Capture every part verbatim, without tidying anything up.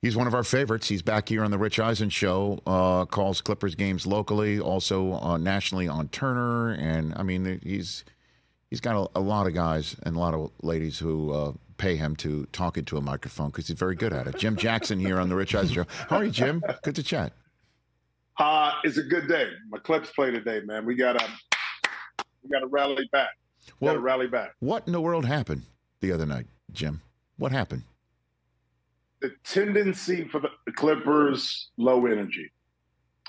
He's one of our favorites. He's back here on the Rich Eisen Show, uh, calls Clippers games locally, also uh, nationally on Turner. And, I mean, he's he's got a, a lot of guys and a lot of ladies who uh, pay him to talk into a microphone because he's very good at it. Jim Jackson here on the Rich Eisen Show. How are you, Jim? Good to chat. Uh, it's a good day. My Clips play today, man. We got to we got to rally back. We well, got to rally back. What in the world happened the other night, Jim? What happened? The tendency for the Clippers, low energy.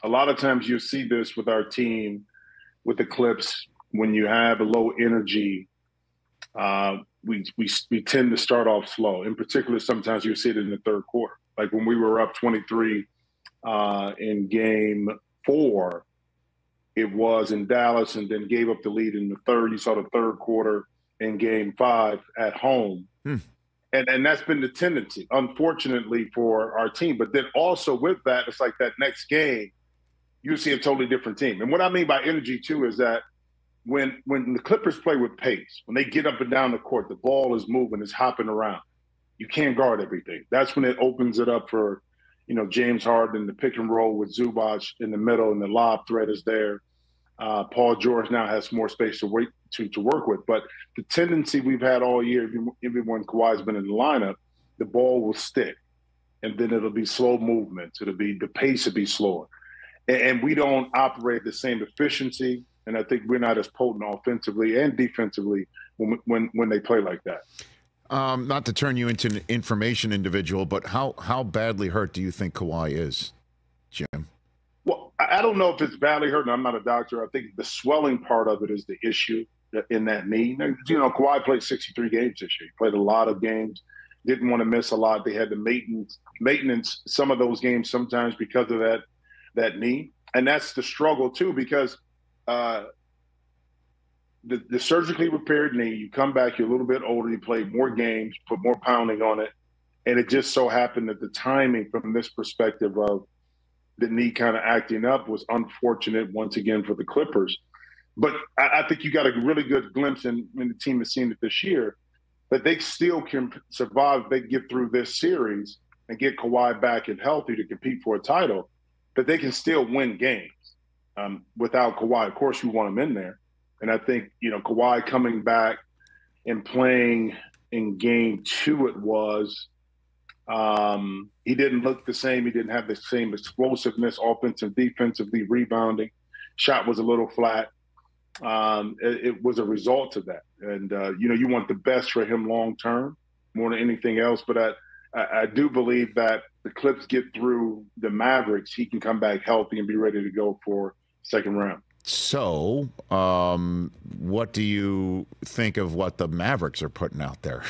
A lot of times you see this with our team, with the Clips. When you have a low energy, uh, we, we we tend to start off slow. In particular, sometimes you see it in the third quarter. Like when we were up twenty-three uh, in game four, it was in Dallas, and then gave up the lead in the third. You saw the third quarter in game five at home. Hmm. And and that's been the tendency, unfortunately, for our team. But then also with that, it's like that next game, you see a totally different team. And what I mean by energy, too, is that when when the Clippers play with pace, when they get up and down the court, the ball is moving, it's hopping around. You can't guard everything. That's when it opens it up for, you know, James Harden, the pick and roll with Zubac in the middle, and the lob threat is there. Uh, Paul George now has more space to wait to, to work with. But the tendency we've had all year, even when Kawhi's been in the lineup, the ball will stick. And then it'll be slow movement. It'll be the pace will be slower. And, and we don't operate the same efficiency. And I think we're not as potent offensively and defensively when when, when they play like that. Um, not to turn you into an information individual, but how, how badly hurt do you think Kawhi is, Jim? I don't know if it's badly hurt, and I'm not a doctor. I think the swelling part of it is the issue in that knee. You know, Kawhi played sixty-three games this year. He played a lot of games, didn't want to miss a lot. They had to maintenance, maintenance some of those games sometimes because of that that knee. And that's the struggle, too, because uh, the, the surgically repaired knee, you come back, you're a little bit older, you play more games, put more pounding on it, and it just so happened that the timing from this perspective of the knee kind of acting up was unfortunate once again for the Clippers. But I, I think you got a really good glimpse, and the team has seen it this year, that they still can survive if they get through this series and get Kawhi back and healthy to compete for a title, that they can still win games um, without Kawhi. Of course, you want him in there. And I think, you know, Kawhi coming back and playing in game two it was – Um, he didn't look the same. He didn't have the same explosiveness, offensive, defensively, rebounding. Shot was a little flat. Um, it, it was a result of that. And, uh, you know, you want the best for him long term more than anything else. But I, I, I do believe that the Clips get through the Mavericks, he can come back healthy and be ready to go for second round. So, um, what do you think of what the Mavericks are putting out there?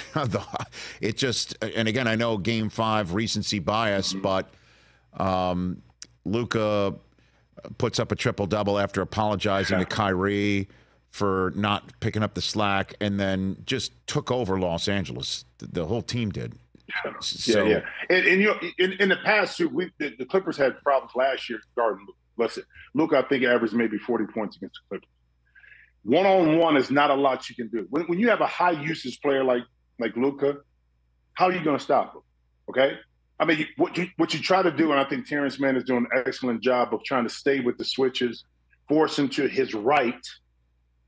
It just, and again, I know game five, recency bias, but um, Luka puts up a triple-double after apologizing to Kyrie for not picking up the slack, and then just took over Los Angeles. The whole team did. Yeah, so, yeah. And, and you know, in, in the past, too, we, the, the Clippers had problems last year guarding Luka. Listen, Luka, I think, averaged maybe forty points against the Clippers. One-on-one is not a lot you can do. When, when you have a high-usage player like like Luka, how are you going to stop him, okay? I mean, you, what, you, what you try to do, and I think Terance Mann is doing an excellent job of trying to stay with the switches, force him to his right,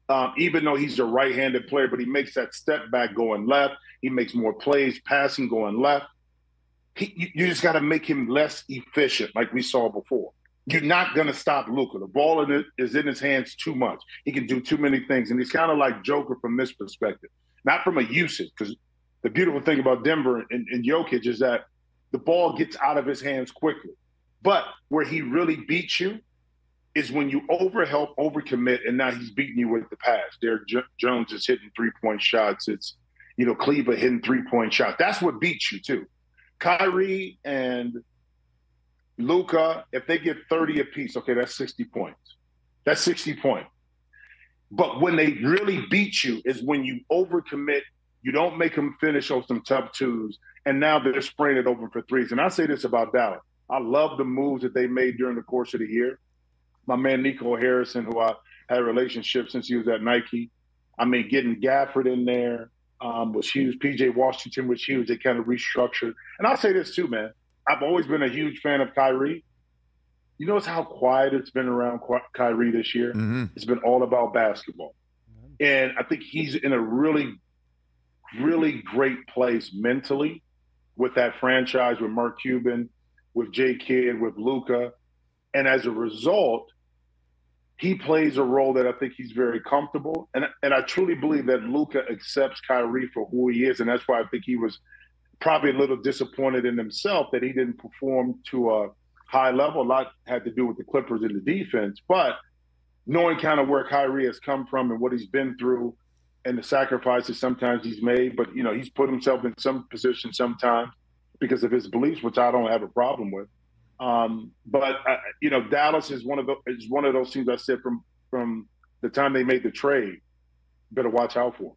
um, even though he's a right-handed player, but he makes that step back going left. He makes more plays, passing going left. He, you, you just got to make him less efficient like we saw before. You're not going to stop Luka. The ball in it is in his hands too much. He can do too many things. And he's kind of like Joker from this perspective, not from a usage, because the beautiful thing about Denver and, and Jokic is that the ball gets out of his hands quickly. But where he really beats you is when you overhelp, overcommit, and now he's beating you with the pass. Derrick Jones is hitting three-point shots. It's, you know, Cleaver hitting three-point shots. That's what beats you, too. Kyrie and Luka, if they get thirty apiece, okay, that's sixty points. That's sixty points. But when they really beat you is when you overcommit, you don't make them finish on some tough twos, and now they're spraying it open for threes. And I say this about Dallas. I love the moves that they made during the course of the year. My man Nico Harrison, who I had a relationship since he was at Nike. I mean, getting Gafford in there um, was huge. P J Washington was huge. They kind of restructured. And I'll say this too, man. I've always been a huge fan of Kyrie. You notice how quiet it's been around Kyrie this year? Mm-hmm. It's been all about basketball. Mm-hmm. And I think he's in a really, really great place mentally with that franchise, with Mark Cuban, with J. Kidd, with Luka. And as a result, he plays a role that I think he's very comfortable. And, and I truly believe that Luka accepts Kyrie for who he is. And that's why I think he was probably a little disappointed in himself that he didn't perform to a high level. A lot had to do with the Clippers in the defense. But knowing kind of where Kyrie has come from and what he's been through and the sacrifices sometimes he's made, but, you know, he's put himself in some position sometimes because of his beliefs, which I don't have a problem with. Um, but uh, you know, Dallas is one of the is one of those teams. I said from from the time they made the trade, better watch out for them.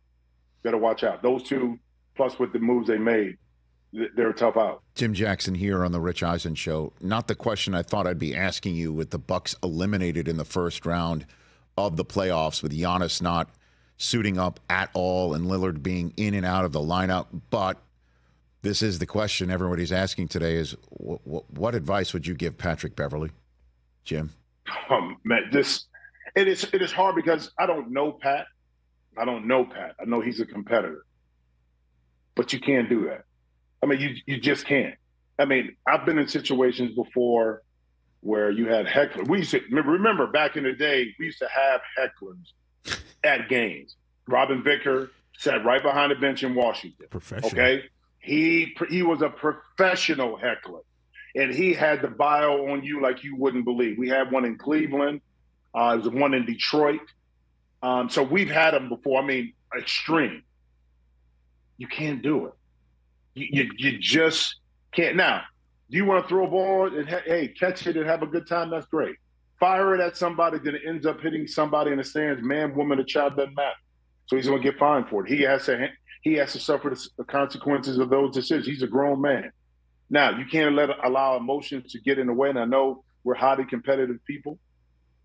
Better watch out. Those two, plus with the moves they made, they're a tough out. Jim Jackson here on the Rich Eisen Show. Not the question I thought I'd be asking you with the Bucks eliminated in the first round of the playoffs, with Giannis not suiting up at all and Lillard being in and out of the lineup, but. This is the question everybody's asking today is, wh wh what advice would you give Patrick Beverley, Jim? Um, man, this, it is, it is hard because I don't know Pat. I don't know Pat. I know he's a competitor. But you can't do that. I mean, you, you just can't. I mean, I've been in situations before where you had hecklers. We used to, remember back in the day, we used to have hecklers at games. Robin Ficker sat right behind the bench in Washington. Professional. Okay? He he was a professional heckler, and he had the bio on you like you wouldn't believe. We had one in Cleveland. Uh, there was one in Detroit. Um, so we've had them before. I mean, extreme. You can't do it. You, you, you just can't. Now, do you want to throw a ball and, hey, catch it and have a good time? That's great. Fire it at somebody, then it ends up hitting somebody in the stands, man, woman, or child, doesn't matter. So he's going to get fined for it. He has to – He has to suffer the consequences of those decisions. He's a grown man. Now, you can't let allow emotions to get in the way, and I know we're highly competitive people.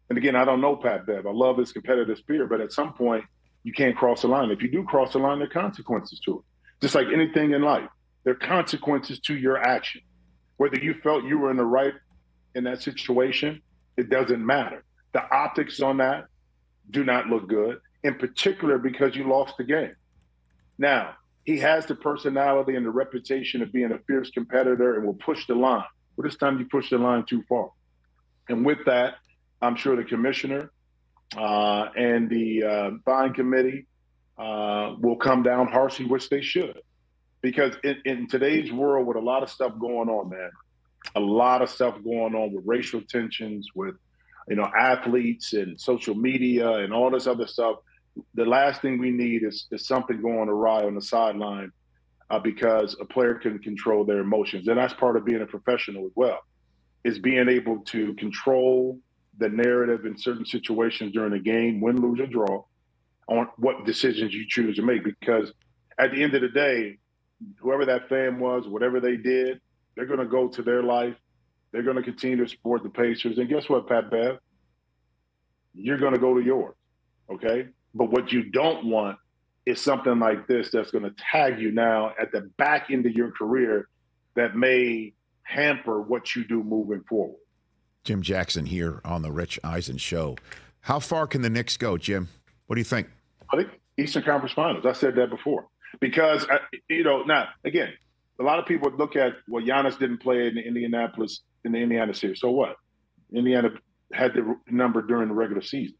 And again, I don't know Pat Bev. I love his competitive spirit, but at some point, you can't cross the line. If you do cross the line, there are consequences to it. Just like anything in life, there are consequences to your action. Whether you felt you were in the right in that situation, it doesn't matter. The optics on that do not look good, in particular because you lost the game. Now, he has the personality and the reputation of being a fierce competitor and will push the line. But this time you push the line too far. And with that, I'm sure the commissioner uh, and the uh, buying committee uh, will come down harshly, which they should. Because in, in today's world, with a lot of stuff going on, man, a lot of stuff going on with racial tensions, with, you know, athletes and social media and all this other stuff, the last thing we need is, is something going awry on the sideline uh, because a player can control their emotions. And that's part of being a professional as well, is being able to control the narrative in certain situations during a game, win, lose, or draw, on what decisions you choose to make. Because at the end of the day, whoever that fan was, whatever they did, they're going to go to their life. They're going to continue to support the Pacers. And guess what, Pat Bev? You're going to go to yours, okay? But what you don't want is something like this that's going to tag you now at the back end of your career that may hamper what you do moving forward. Jim Jackson here on the Rich Eisen Show. How far can the Knicks go, Jim? What do you think? I think Eastern Conference Finals. I said that before. Because, I, you know, now, again, a lot of people look at, well, Giannis didn't play in the Indianapolis, in the Indiana series. So what? Indiana had the number during the regular season.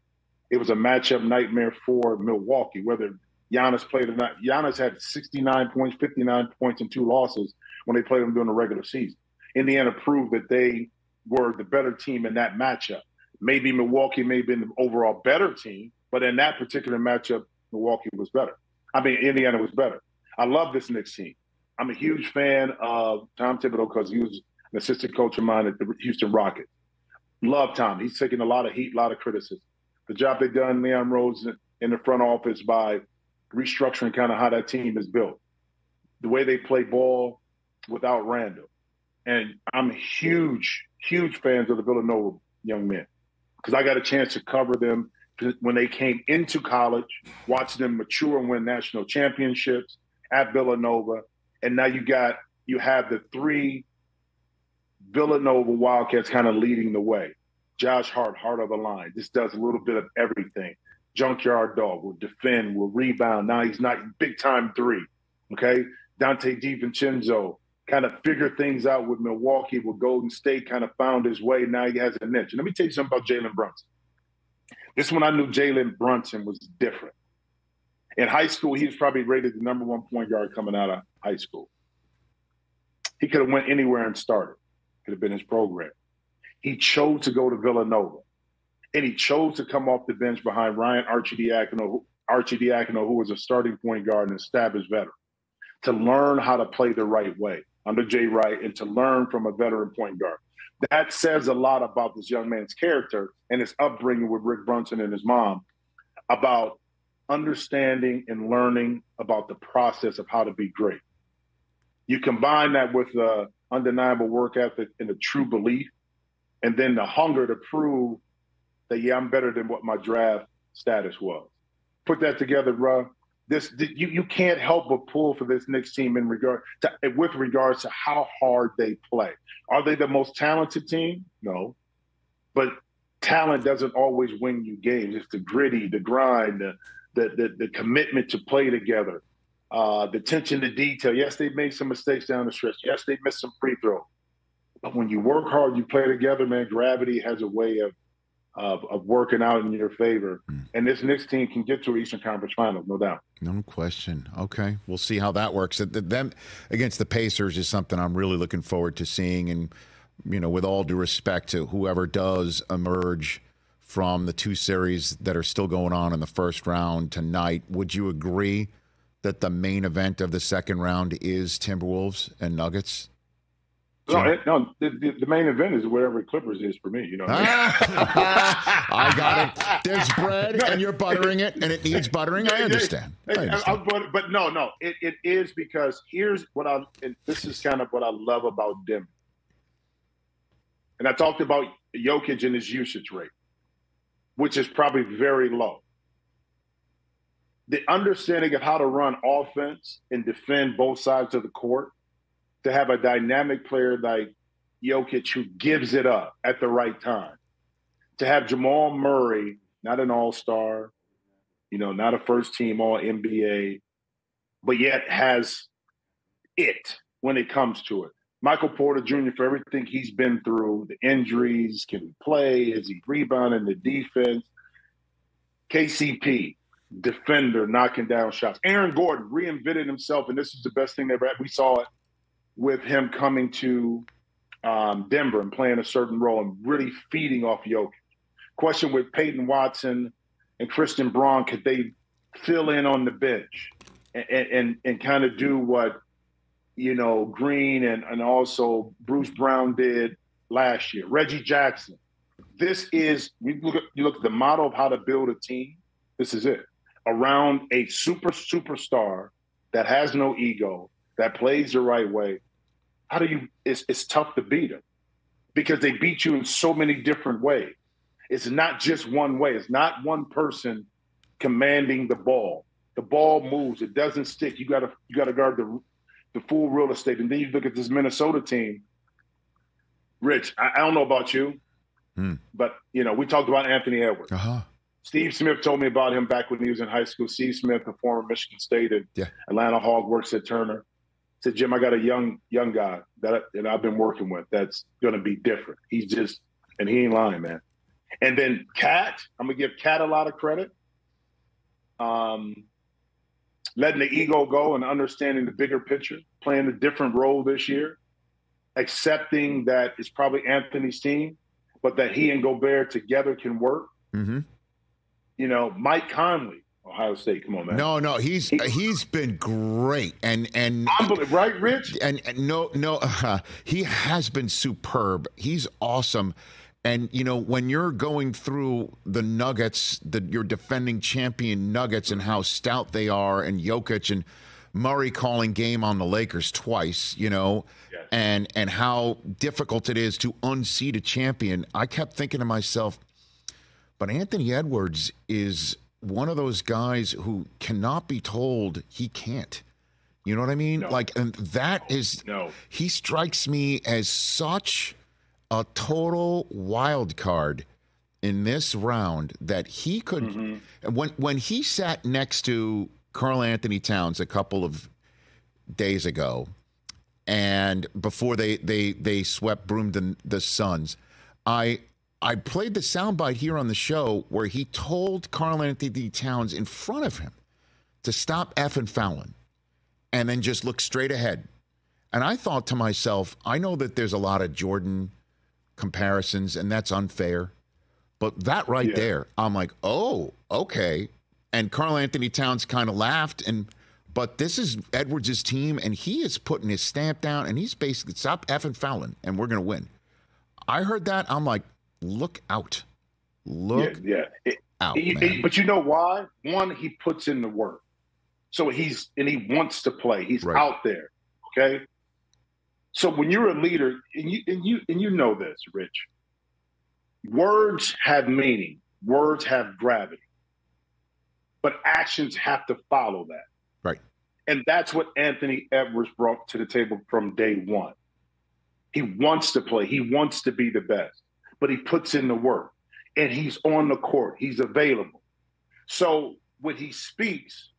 It was a matchup nightmare for Milwaukee, whether Giannis played or not. Giannis had sixty-nine points, fifty-nine points, and two losses when they played them during the regular season. Indiana proved that they were the better team in that matchup. Maybe Milwaukee may have been the overall better team, but in that particular matchup, Milwaukee was better. I mean, Indiana was better. I love this Knicks team. I'm a huge fan of Tom Thibodeau because he was an assistant coach of mine at the Houston Rockets. Love Tom. He's taking a lot of heat, a lot of criticism. The job they've done, Leon Rhodes in the front office, by restructuring kind of how that team is built, the way they play ball without Randall. And I'm huge, huge fans of the Villanova young men because I got a chance to cover them when they came into college, watch them mature and win national championships at Villanova. And now you got you have the three Villanova Wildcats kind of leading the way. Josh Hart, heart of the line. This does a little bit of everything. Junkyard Dog will defend, will rebound. Now he's not big-time three, okay? Dante DiVincenzo kind of figure things out with Milwaukee, with Golden State, kind of found his way. Now he has a niche. And let me tell you something about Jalen Brunson. This one I knew Jalen Brunson was different. In high school, he was probably rated the number one point guard coming out of high school. He could have went anywhere and started. Could have been his program. He chose to go to Villanova. And he chose to come off the bench behind Ryan Arcidiacono, Arcidiacono, who was a starting point guard and established veteran, to learn how to play the right way under Jay Wright and to learn from a veteran point guard. That says a lot about this young man's character and his upbringing with Rick Brunson and his mom, about understanding and learning about the process of how to be great. You combine that with the undeniable work ethic and the true belief, and then the hunger to prove that, yeah, I'm better than what my draft status was. Put that together, bro. This you you can't help but pull for this Knicks team in regard to, with regards to how hard they play. Are they the most talented team? No, but talent doesn't always win you games. It's the gritty, the grind, the the the, the commitment to play together, uh, the attention to detail. Yes, they made some mistakes down the stretch. Yes, they missed some free throws. But when you work hard, you play together, man. Gravity has a way of Of, of working out in your favor. Mm. And this Knicks team can get to an Eastern Conference Finals, no doubt. No question. Okay. We'll see how that works. Them against the Pacers is something I'm really looking forward to seeing. And, you know, with all due respect to whoever does emerge from the two series that are still going on in the first round tonight, would you agree that the main event of the second round is Timberwolves and Nuggets? No, it, no the, the main event is wherever Clippers is for me. You know what I mean? I got it. There's bread, no, and you're buttering it, and it needs buttering. It, I understand. It, I understand. I, I, but no, no, it, it is because here's what I – and this is kind of what I love about Denver. And I talked about Jokic and his usage rate, which is probably very low. The understanding of how to run offense and defend both sides of the court, to have a dynamic player like Jokic who gives it up at the right time, to have Jamal Murray, not an all-star, you know, not a first-team all N B A, but yet has it when it comes to it. Michael Porter Junior, for everything he's been through, the injuries, can he play, is he rebounding the defense? K C P. Defender, knocking down shots. Aaron Gordon reinvented himself, and this is the best thing they ever had. We saw it with him coming to um, Denver and playing a certain role and really feeding off Jokic. Question with Peyton Watson and Kristen Braun, could they fill in on the bench and and, and kind of do what, you know, Green and, and also Bruce Brown did last year? Reggie Jackson. This is, you look, at, you look at the model of how to build a team, this is it, around a super, superstar that has no ego, that plays the right way. How do you, it's, it's tough to beat them because they beat you in so many different ways. It's not just one way. It's not one person commanding the ball. The ball moves. It doesn't stick. You got to you got to guard the, the full real estate. And then you look at this Minnesota team. Rich, I, I don't know about you, mm. but, you know, we talked about Anthony Edwards. Uh-huh. Steve Smith told me about him back when he was in high school. Steve Smith, a former Michigan State and yeah. Atlanta Hawk, works at Turner. Said, Jim, I got a young young guy that, that I've been working with that's going to be different. He's just, and he ain't lying, man. And then Cat, I'm going to give Cat a lot of credit. Um, letting the ego go and understanding the bigger picture, playing a different role this year, accepting that it's probably Anthony's team, but that he and Gobert together can work. Mm-hmm. You know, Mike Conley. Ohio State, come on, man. No, no, he's he's been great, and and right, Rich, and, and no, no, uh, he has been superb. He's awesome, and you know when you're going through the Nuggets, the your defending champion Nuggets, and how stout they are, and Jokic and Murray calling game on the Lakers twice, you know, yes. and and how difficult it is to unseat a champion. I kept thinking to myself, but Anthony Edwards is one of those guys who cannot be told he can't. You know what I mean? No. Like, and that no. is, no. he strikes me as such a total wild card in this round that he could mm-hmm. – when, when he sat next to Karl-Anthony Towns a couple of days ago and before they, they, they swept broomed the, the Suns, I I played the soundbite here on the show where he told Karl-Anthony Towns in front of him to stop effing fouling and then just look straight ahead. And I thought to myself, I know that there's a lot of Jordan comparisons, and that's unfair. But that right yeah. there, I'm like, oh, okay. And Karl-Anthony Towns kind of laughed, and but this is Edwards' team, and he is putting his stamp down, and he's basically, stop effing fouling, and we're going to win. I heard that. I'm like, look out. Look yeah, yeah. It, out, it, it, But you know why? One, he puts in the work. So he's – and he wants to play. He's right. out there, okay? So when you're a leader, and you and you and you know this, Rich, words have meaning, words have gravity, but actions have to follow that. Right. And that's what Anthony Edwards brought to the table from day one. He wants to play, he wants to be the best, but he puts in the work and he's on the court, he's available. So when he speaks,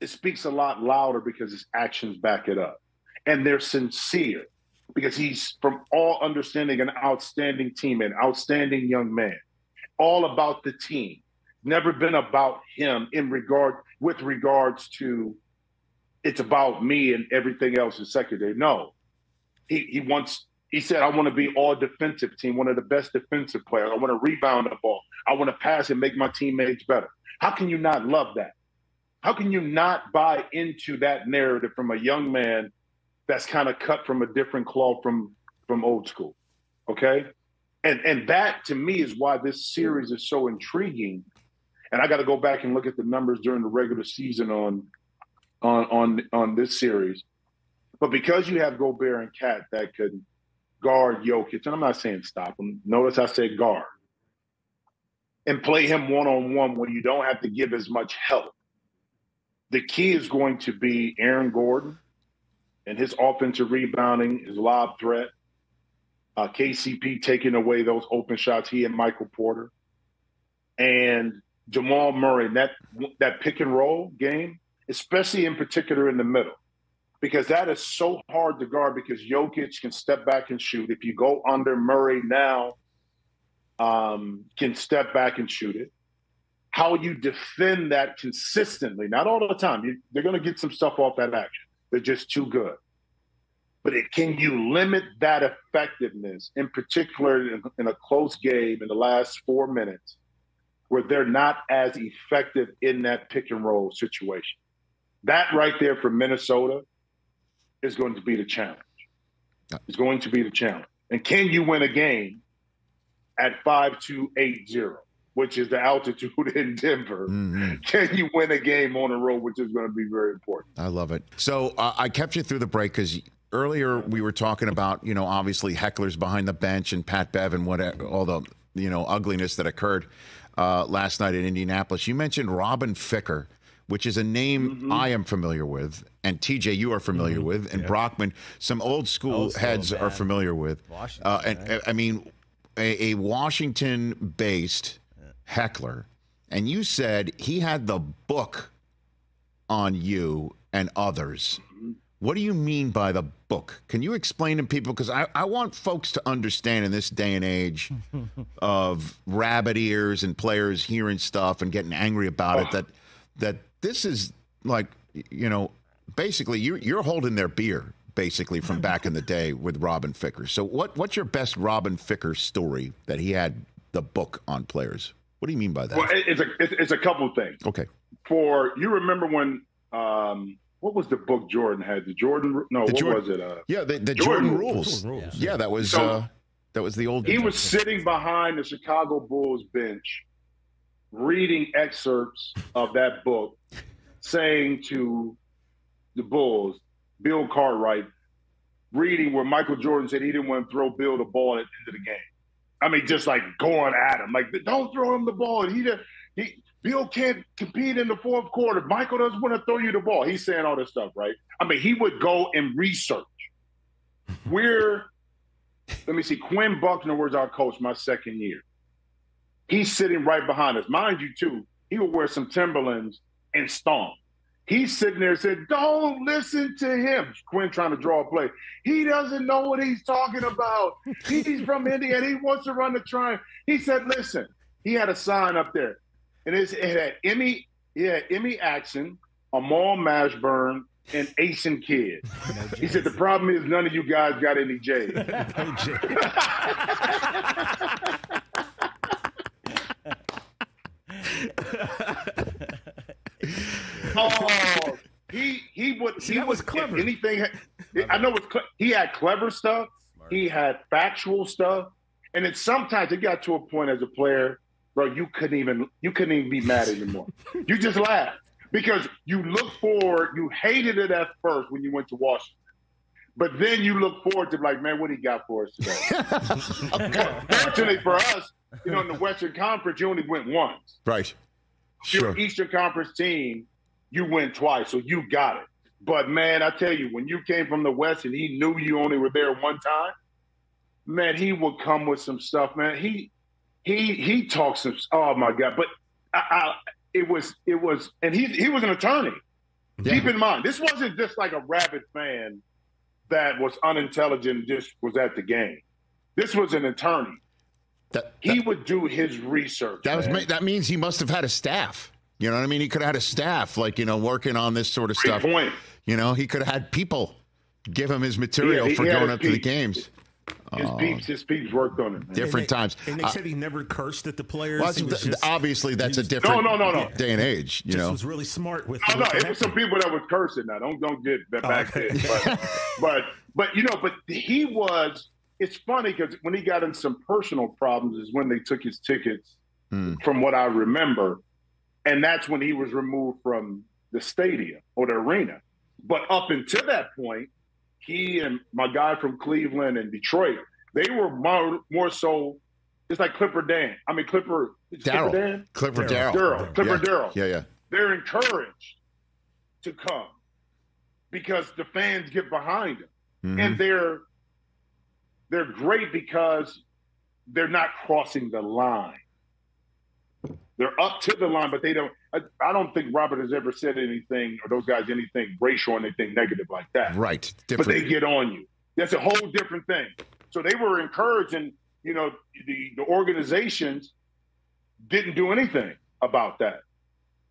it speaks a lot louder because his actions back it up. And they're sincere because he's, from all understanding, an outstanding teammate, an outstanding young man, all about the team. Never been about him in regard, with regards to it's about me and everything else is secondary. No, he, he wants, he said, I want to be all defensive team, one of the best defensive players. I want to rebound the ball. I want to pass and make my teammates better. How can you not love that? How can you not buy into that narrative from a young man that's kind of cut from a different cloth from, from old school, okay? And and that, to me, is why this series is so intriguing. And I got to go back and look at the numbers during the regular season on, on, on, on this series. But because you have Gobert and Cat that could guard Jokic, and I'm not saying stop him. Notice I said guard. And play him one-on-one when you don't have to give as much help. The key is going to be Aaron Gordon and his offensive rebounding, his lob threat, uh, K C P taking away those open shots, he and Michael Porter, and Jamal Murray, that that pick and roll game, especially in particular in the middle, because that is so hard to guard because Jokic can step back and shoot. If you go under, Murray now um, can step back and shoot it. How you defend that consistently, not all the time. You, they're going to get some stuff off that action. They're just too good. But it, can you limit that effectiveness, in particular in, in a close game in the last four minutes where they're not as effective in that pick and roll situation? That right there for Minnesota is going to be the challenge. It's going to be the challenge. And can you win a game at five two eight zero, which is the altitude in Denver? Mm-hmm. Can you win a game on the road, which is going to be very important? I love it. So uh, I kept you through the break because earlier we were talking about, you know, obviously hecklers behind the bench and Pat Bev and what, all the, you know, ugliness that occurred uh, last night in Indianapolis. You mentioned Robin Ficker, which is a name mm-hmm. I am familiar with, and T J you are familiar mm-hmm. with, and yeah. Brockman, some old school old heads school, are familiar with. Uh, and right? I mean, a, a Washington-based heckler, and you said he had the book on you and others. What do you mean by the book? Can you explain to people, because I, I want folks to understand in this day and age of rabbit ears and players hearing stuff and getting angry about oh. it, that that this is like, you know, basically you're, you're holding their beer basically from back in the day with Robin Ficker. So what what's your best Robin Ficker story that he had the book on players? What do you mean by that? Well, it's a it's a couple of things. Okay. For you remember when um, what was the book Jordan had? The Jordan no, the what Jordan, was it? Uh, yeah, the, the Jordan, Jordan rules. The rules. Yeah. yeah, that was so, uh, that was the old. He was sitting behind the Chicago Bulls bench, reading excerpts of that book, saying to the Bulls, Bill Cartwright, reading where Michael Jordan said he didn't want to throw Bill the ball at the end of the game. I mean, just like going at him, like don't throw him the ball. He, he, Bill can't compete in the fourth quarter. Michael doesn't want to throw you the ball. He's saying all this stuff, right? I mean, he would go and research where Let me see. Quinn Buckner was our coach my second year. He's sitting right behind us. Mind you, too, he would wear some Timberlands and stomp. He's sitting there and said, don't listen to him. Quinn trying to draw a play. He doesn't know what he's talking about. He's from Indiana. He wants to run the triangle. He said, listen, he had a sign up there. And it's, it had Emmy, it had Emmy Action, Amal Mashburn, and Asian Kid. No, he said, the problem is none of you guys got any J's. No J's. Oh, he he would See, he was, was clever. Anything I know it's he had clever stuff. Smart. He had factual stuff, and then sometimes it got to a point as a player, bro, you couldn't even you couldn't even be mad anymore. You just laughed because you look forward. You hated it at first when you went to Washington, but then you look forward to like, man, what he got for us today? Fortunately for us, you know, in the Western Conference, you only went once, right? Sure. Your Eastern Conference team, you win twice, so you got it. But, man, I tell you, when you came from the West and he knew you only were there one time, man, he would come with some stuff, man. He he he talks some – oh, my God. But I, I, it was – it was, and he he was an attorney. Yeah. Keep in mind, this wasn't just like a rabid fan that was unintelligent and just was at the game. This was an attorney. That, that, he would do his research. That, was, that means he must have had a staff. You know what I mean? He could have had a staff, like, you know, working on this sort of Great stuff. Point. You know, he could have had people give him his material yeah, he, for he going up peeps. to the games. His oh. peeps, his peeps worked on it. Different and they, times. And they uh, said he never cursed at the players. Well, just, obviously, that's was, a different no, no, no, no. day and age. You just know, was really smart with. No, no, it was some people that were cursing. Now, don't don't get that back oh, okay. there. But, but but you know, but he was. It's funny because when he got in some personal problems is when they took his tickets, mm. from what I remember. And that's when he was removed from the stadium or the arena. But up until that point, he and my guy from Cleveland and Detroit, they were more, more so, it's like Clipper Dan. I mean, Clipper Daryl. Clipper Dan? Clipper Daryl. Daryl. Clipper Daryl. Yeah. yeah, yeah. They're encouraged to come because the fans get behind them. Mm-hmm. And they're they're great because they're not crossing the line. They're up to the line, but they don't – I don't think Robert has ever said anything or those guys anything racial or anything negative like that. Right. Different. But they get on you. That's a whole different thing. So they were encouraged, and, you know, the, the organizations didn't do anything about that,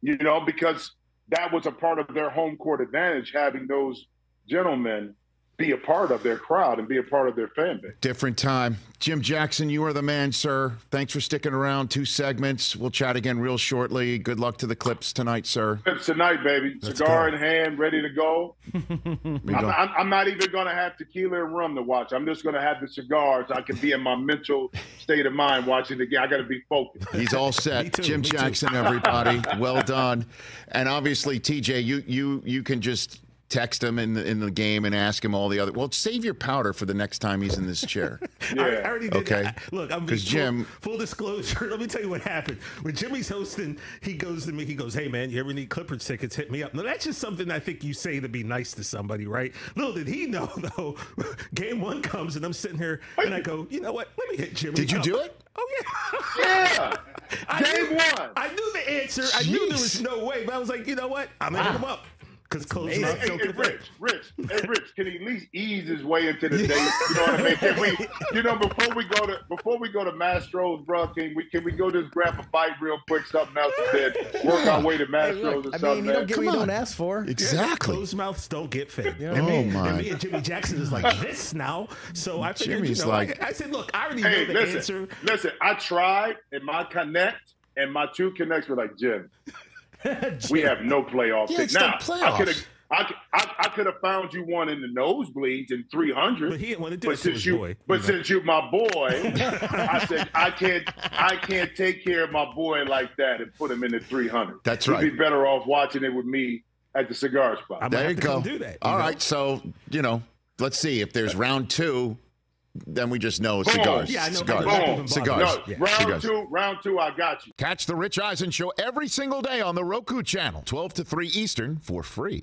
you know, because that was a part of their home court advantage, having those gentlemen be a part of their crowd and be a part of their fan base. Different time. Jim Jackson, you are the man, sir. Thanks for sticking around. Two segments. We'll chat again real shortly. Good luck to the Clips tonight, sir. Clips tonight, baby. Let's Cigar go. in hand, ready to go. I'm, I'm, I'm not even going to have tequila and rum to watch. I'm just going to have the cigars. I can be in my mental state of mind watching the game. I got to be focused. He's all set. Too, Jim Jackson, too. Everybody. Well done. And obviously, T J, you you you can just – text him in the, in the game and ask him all the other. Well, save your powder for the next time he's in this chair. Yeah. I, I already did. Okay. I, look, I'm because Jim. Full, full disclosure. Let me tell you what happened when Jimmy's hosting. He goes to me. He goes, "Hey man, you ever need Clippers tickets? Hit me up." Now that's just something I think you say to be nice to somebody, right? Little did he know though. Game one comes and I'm sitting here and I go, "You know what? Let me hit Jimmy." Did you up. do it? Oh yeah. Yeah. I Game knew, one. I knew the answer. Jeez. I knew there was no way, but I was like, you know what? I'm gonna wow. hit him up. Hey, hey, hey, Rich, Rich, hey, Rich, can he at least ease his way into the day? You know what I mean? Can we, you know, before we go to before we go to Mastro's, bro, can we can we go just grab a bite real quick, something else, and then work our way to Mastro's hey, look, or something? I mean, you don't get what you don't ask for. Exactly. Closed mouths don't get fed. You know? And, me, oh my. and me and Jimmy Jackson is like this now. So I figured, Jimmy's you know, like, I, I said, look, I already hey, know the listen, answer. Listen, I tried, and my connect and my two connects were like, Jim. We have no playoff. Yeah, it's now, the I could have I, I, I could have found you one in the nosebleeds in three hundred. But he didn't want to do it to his you, boy. But you know. Since you're my boy, I said I can't I can't take care of my boy like that and put him in the three hundred. That's right. You'd be better off watching it with me at the cigar spot. There you go. Do that, you All know? right. So you know, let's see if there's round two. Then we just know cigars. Yeah, I know. Cigars. Boom. Cigars. No, yeah. Round cigars. two, round two, I got you. Catch the Rich Eisen Show every single day on the Roku channel, twelve to three Eastern for free.